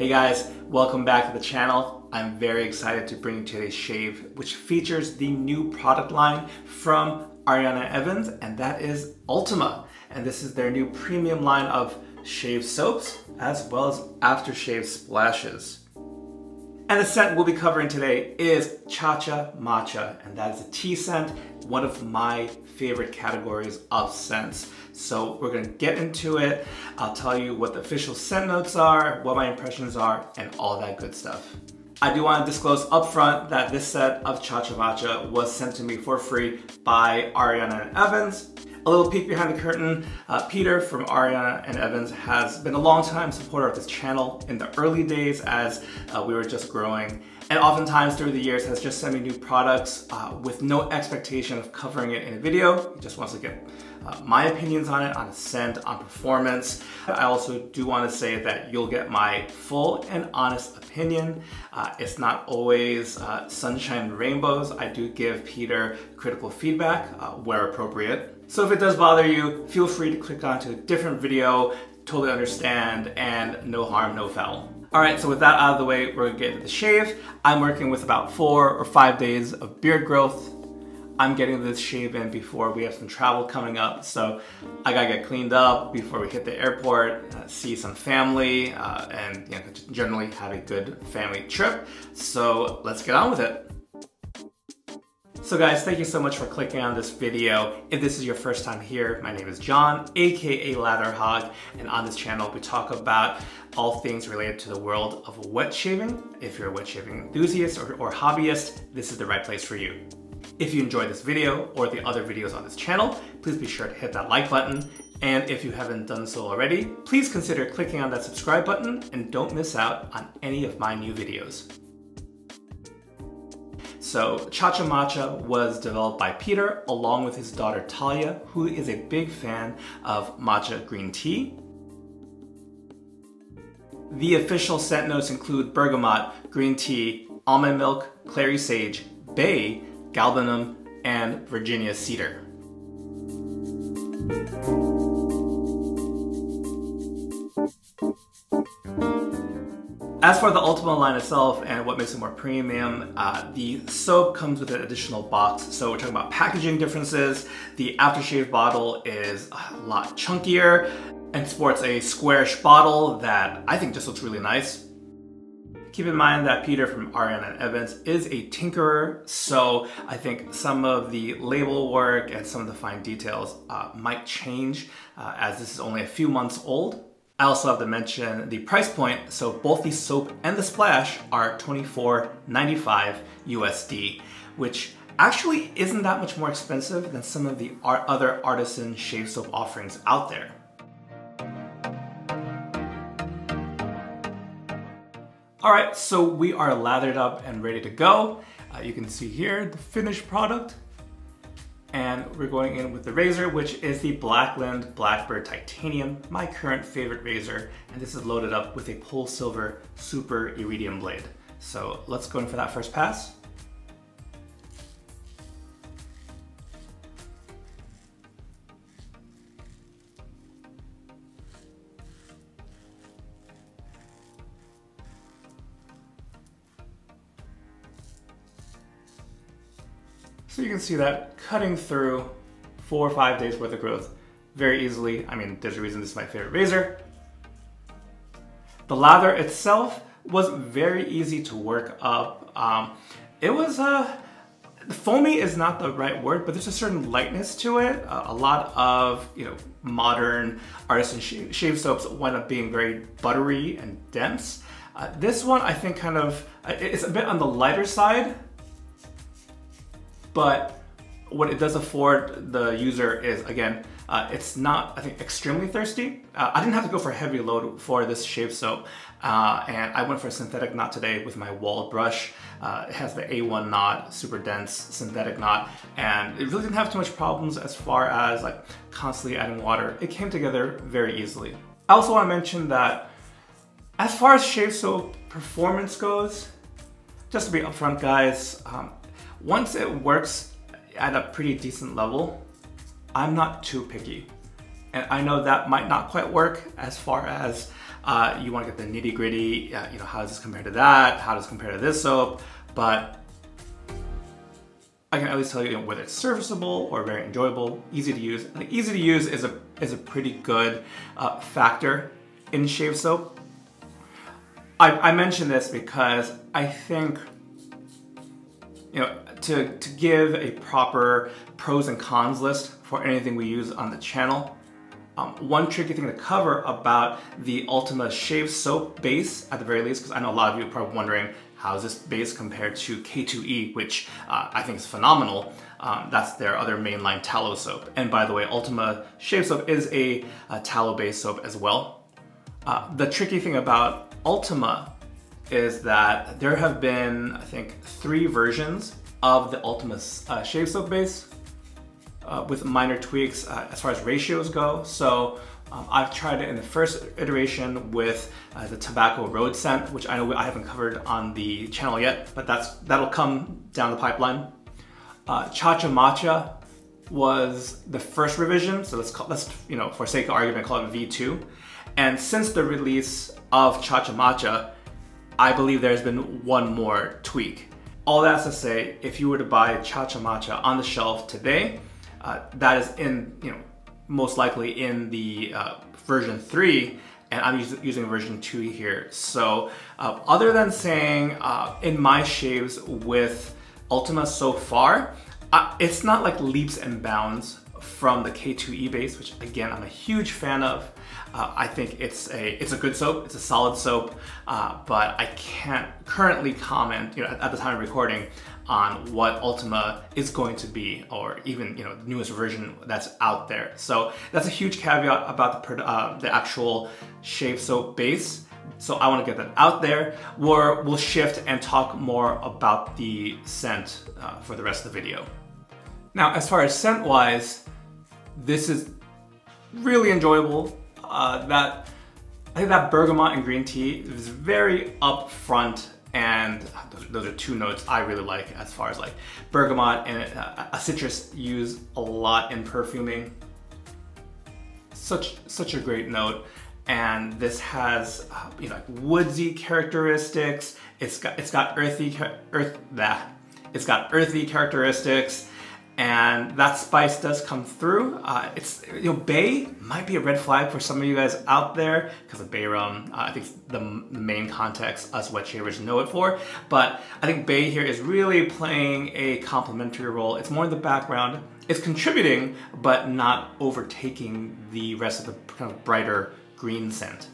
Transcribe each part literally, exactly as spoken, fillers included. Hey guys, welcome back to the channel. I'm very excited to bring you today's shave, which features the new product line from Ariana Evans, and that is Ultima. And this is their new premium line of shave soaps, as well as aftershave splashes. And the scent we'll be covering today is Cha-Cha Matcha, and that is a tea scent, one of my favorite categories of scents. So we're gonna get into it. I'll tell you what the official scent notes are, what my impressions are, and all that good stuff. I do want to disclose upfront that this set of Cha-Cha Matcha was sent to me for free by Ariana and Evans. A little peek behind the curtain, uh, Peter from Ariana and Evans has been a long-time supporter of this channel in the early days as uh, we were just growing, and oftentimes through the years has just sent me new products uh, with no expectation of covering it in a video. He just wants to get uh, my opinions on it, on a scent, on performance. I also do want to say that you'll get my full and honest opinion. Uh, it's not always uh, sunshine and rainbows. I do give Peter critical feedback uh, where appropriate. So if it does bother you, feel free to click on to a different video, totally understand, and no harm, no foul. All right, so with that out of the way, we're gonna get into the shave. I'm working with about four or five days of beard growth. I'm getting this shave in before we have some travel coming up, so I gotta get cleaned up before we hit the airport, uh, see some family, uh, and you know, generally have a good family trip. So let's get on with it. So guys, thank you so much for clicking on this video. If this is your first time here, my name is John, aka Latherhog, and on this channel we talk about all things related to the world of wet shaving. If you're a wet shaving enthusiast or, or hobbyist, this is the right place for you. If you enjoyed this video or the other videos on this channel, please be sure to hit that like button. And if you haven't done so already, please consider clicking on that subscribe button and don't miss out on any of my new videos. So Cha-Cha Matcha was developed by Peter along with his daughter Talia, who is a big fan of matcha green tea. The official scent notes include bergamot, green tea, almond milk, clary sage, bay, galbanum, and Virginia cedar. As for the Ultima line itself and what makes it more premium, uh, the soap comes with an additional box. So we're talking about packaging differences. The aftershave bottle is a lot chunkier and sports a squarish bottle that I think just looks really nice. Keep in mind that Peter from Ariana and Evans is a tinkerer, so I think some of the label work and some of the fine details uh, might change uh, as this is only a few months old. I also have to mention the price point, so both the soap and the splash are twenty-four ninety-five U S D, which actually isn't that much more expensive than some of the other artisan shave soap offerings out there. All right, so we are lathered up and ready to go. Uh, you can see here the finished product, and we're going in with the razor, which is the Blackland Blackbird Titanium, my current favorite razor, and this is loaded up with a Polsilver Super Iridium blade. So let's go in for that first pass. So you can see that cutting through four or five days worth of growth very easily. I mean, there's a reason this is my favorite razor. The lather itself was very easy to work up. Um, it was, uh, foamy is not the right word, but there's a certain lightness to it. Uh, a lot of, you know, modern artisan sh shave soaps wind up being very buttery and dense. Uh, this one, I think kind of, it's a bit on the lighter side, but what it does afford the user is, again, uh, it's not, I think, extremely thirsty. Uh, I didn't have to go for a heavy load for this shave soap, uh, and I went for a synthetic knot today with my Wald brush. Uh, it has the A one knot, super dense synthetic knot, and it really didn't have too much problems as far as like constantly adding water. It came together very easily. I also want to mention that as far as shave soap performance goes, just to be upfront, guys, um, once it works at a pretty decent level, I'm not too picky. And I know that might not quite work as far as uh, you want to get the nitty gritty, uh, you know, how does this compare to that? How does it compare to this soap? But I can at least tell you, you know, whether it's serviceable or very enjoyable, easy to use. Like, easy to use is a, is a pretty good uh, factor in shave soap. I, I mention this because I think, you know, to, to give a proper pros and cons list for anything we use on the channel, um, one tricky thing to cover about the Ultima Shave Soap base, at the very least, because I know a lot of you are probably wondering, how's this base compared to K two E, which uh, I think is phenomenal. Um, that's their other mainline tallow soap. And by the way, Ultima Shave Soap is a, a tallow-based soap as well. Uh, the tricky thing about Ultima is that there have been, I think, three versions of the Ultima uh, shave soap base uh, with minor tweaks uh, as far as ratios go. So um, I've tried it in the first iteration with uh, the Tobacco Road scent, which I know I haven't covered on the channel yet, but that's that'll come down the pipeline. Uh, Cha-Cha Matcha was the first revision, so let's call, let's you know for sake of argument call it V two. And since the release of Cha-Cha Matcha, I believe there's been one more tweak. All that's to say, if you were to buy Cha-Cha Matcha on the shelf today, uh, that is in, you know, most likely in the uh, version three, and I'm us using version two here. So uh, other than saying uh, in my shaves with Ultima so far, uh, it's not like leaps and bounds from the K two E base, which again, I'm a huge fan of. Uh, I think it's a it's a good soap, it's a solid soap, uh, but I can't currently comment, you know, at, at the time of recording on what Ultima is going to be, or even, you know, the newest version that's out there. So that's a huge caveat about the, uh, the actual shave soap base. So I want to get that out there. We're, we'll shift and talk more about the scent uh, for the rest of the video. Now, as far as scent-wise, this is really enjoyable. Uh, that I think that bergamot and green tea is very upfront, and those, those are two notes I really like as far as like bergamot and uh, a citrus used a lot in perfuming. Such such a great note, and this has uh, you know like woodsy characteristics. It's got it's got earthy earth that it's got earthy characteristics. And that spice does come through. Uh, it's, you know, bay might be a red flag for some of you guys out there because of bay rum. Uh, I think the main context us wet shavers know it for. But I think bay here is really playing a complementary role. It's more in the background. It's contributing, but not overtaking the rest of the kind of brighter green scent.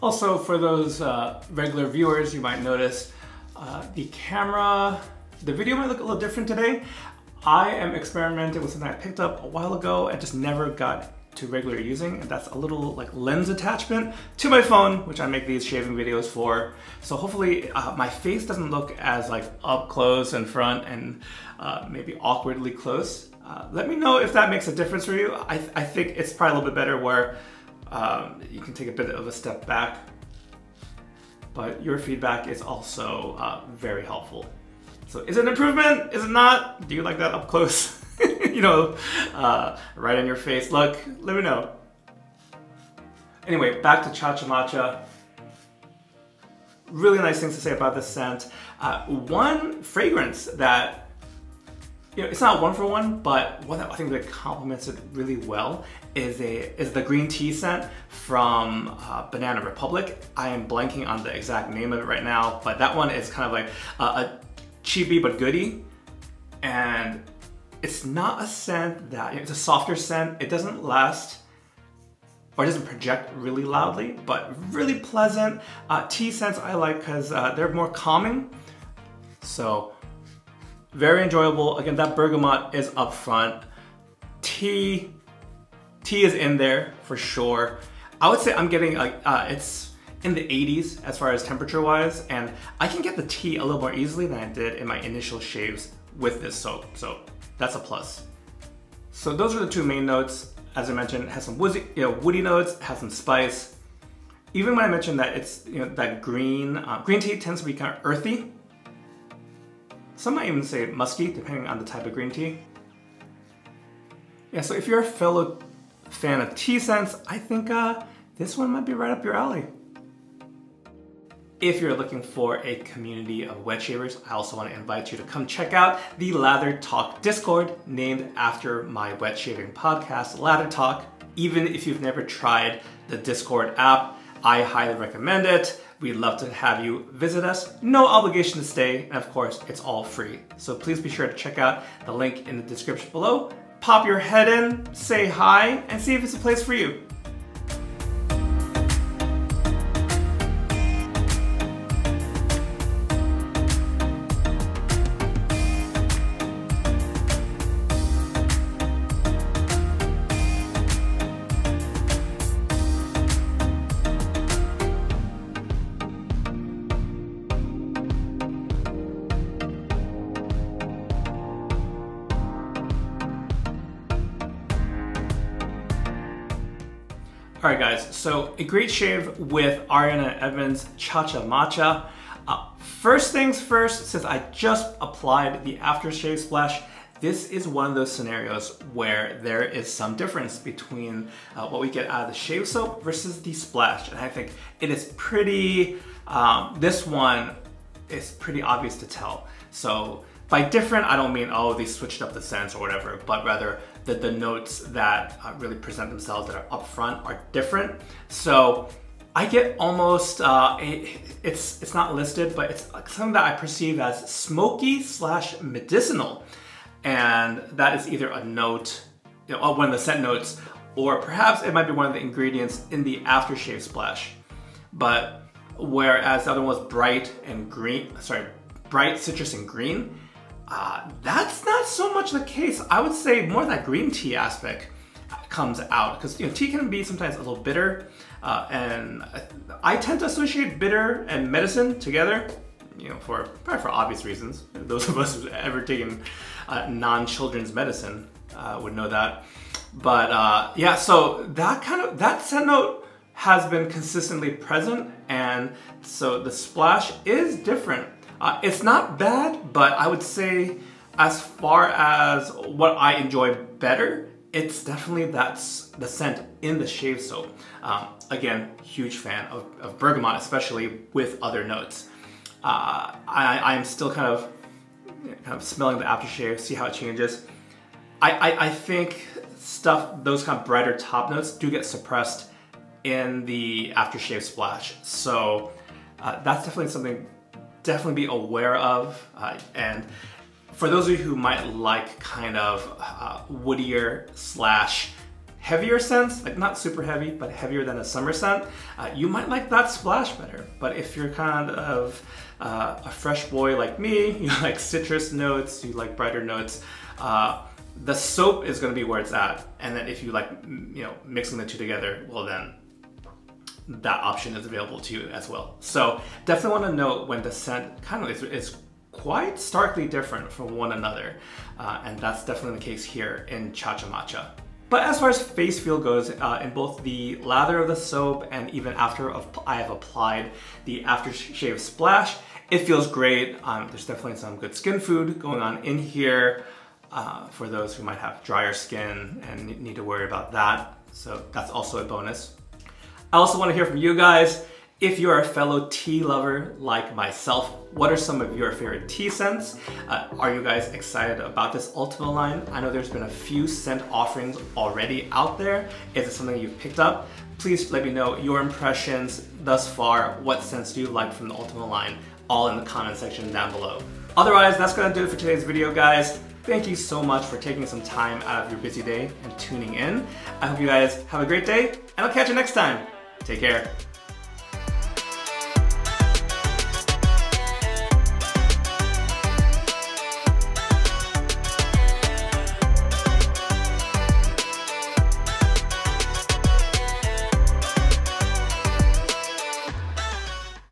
Also, for those uh, regular viewers, you might notice uh, the camera, the video might look a little different today. I am experimenting with something I picked up a while ago and just never got to regular using, and that's a little like lens attachment to my phone, which I make these shaving videos for. So hopefully uh, my face doesn't look as like up close in front and uh, maybe awkwardly close. Uh, let me know if that makes a difference for you. I, th I think it's probably a little bit better where Um, you can take a bit of a step back, but your feedback is also uh, very helpful. So is it an improvement? Is it not? Do you like that up close? you know, uh, right in your face look? Let me know. Anyway, back to Cha-Cha Matcha. Really nice things to say about this scent. Uh, one fragrance that, you know, it's not one for one, but one that I think that complements it really well is a is the green tea scent from uh, Banana Republic. I am blanking on the exact name of it right now, but that one is kind of like uh, a cheapy but goodie, and it's not a scent that, you know, it's a softer scent. It doesn't last, or it doesn't project really loudly, but really pleasant. Uh, tea scents I like because uh, they're more calming. So. Very enjoyable. Again, that bergamot is up front. Tea, tea is in there for sure. I would say I'm getting like uh, it's in the eighties as far as temperature-wise, and I can get the tea a little more easily than I did in my initial shaves with this soap. So that's a plus. So those are the two main notes. As I mentioned, it has some woodsy, you know, woody notes, it has some spice, even when I mentioned that it's, you know, that green, uh, green tea tends to be kind of earthy. Some might even say musky, depending on the type of green tea. Yeah, so if you're a fellow fan of tea scents, I think uh, this one might be right up your alley. If you're looking for a community of wet shavers, I also want to invite you to come check out the Lather Talk Discord, named after my wet shaving podcast, Lather Talk. Even if you've never tried the Discord app, I highly recommend it. We'd love to have you visit us. No obligation to stay, and of course, it's all free. So please be sure to check out the link in the description below. Pop your head in, say hi, and see if it's a place for you. Alright guys, so a great shave with Ariana Evans Cha-Cha Matcha. Uh, first things first, since I just applied the aftershave splash, this is one of those scenarios where there is some difference between uh, what we get out of the shave soap versus the splash. And I think it is pretty, um, this one is pretty obvious to tell. So by different, I don't mean, oh, they switched up the scents or whatever, but rather the, the notes that uh, really present themselves that are upfront are different. So I get almost, uh, a, it's it's not listed, but it's something that I perceive as smoky slash medicinal. And that is either a note, you know, one of the scent notes, or perhaps it might be one of the ingredients in the aftershave splash. But whereas the other one was bright and green, sorry, bright citrus and green, Uh, that's not so much the case. I would say more that green tea aspect comes out, because you know, tea can be sometimes a little bitter, uh, and I tend to associate bitter and medicine together, you know, for probably for obvious reasons. Those of us who've ever taken uh, non-children's medicine uh, would know that. But uh, yeah, so that kind of that scent note has been consistently present, and so the splash is different. Uh, it's not bad, but I would say as far as what I enjoy better, it's definitely that's the scent in the shave soap. Um, again, huge fan of, of bergamot, especially with other notes. Uh, I, I'm still kind of, you know, kind of smelling the aftershave, see how it changes. I, I, I think stuff, those kind of brighter top notes do get suppressed in the aftershave splash. So uh, that's definitely something definitely be aware of, uh, and for those of you who might like kind of uh, woodier slash heavier scents, like not super heavy, but heavier than a summer scent, uh, you might like that splash better. But if you're kind of uh, a fresh boy like me, you like citrus notes, you like brighter notes, uh, the soap is going to be where it's at. And then if you like, you know, mixing the two together, well then, that option is available to you as well. So definitely want to note when the scent kind of is, is quite starkly different from one another. Uh, and that's definitely the case here in Cha-Cha Matcha. But as far as face feel goes, uh, in both the lather of the soap and even after I have applied the aftershave splash, it feels great. Um, there's definitely some good skin food going on in here uh, for those who might have drier skin and need to worry about that. So that's also a bonus. I also want to hear from you guys. If you're a fellow tea lover like myself, what are some of your favorite tea scents? Uh, are you guys excited about this Ultima line? I know there's been a few scent offerings already out there. Is it something you've picked up? Please let me know your impressions thus far. What scents do you like from the Ultima line? All in the comment section down below. Otherwise, that's gonna do it for today's video, guys. Thank you so much for taking some time out of your busy day and tuning in. I hope you guys have a great day, and I'll catch you next time. Take care.